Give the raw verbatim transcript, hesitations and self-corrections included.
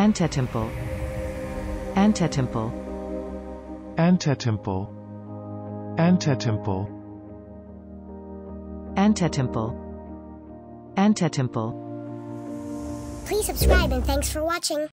Antetemple. Antetemple. Antetemple. Antetemple. Antetemple. Antetemple. Please subscribe and thanks for watching.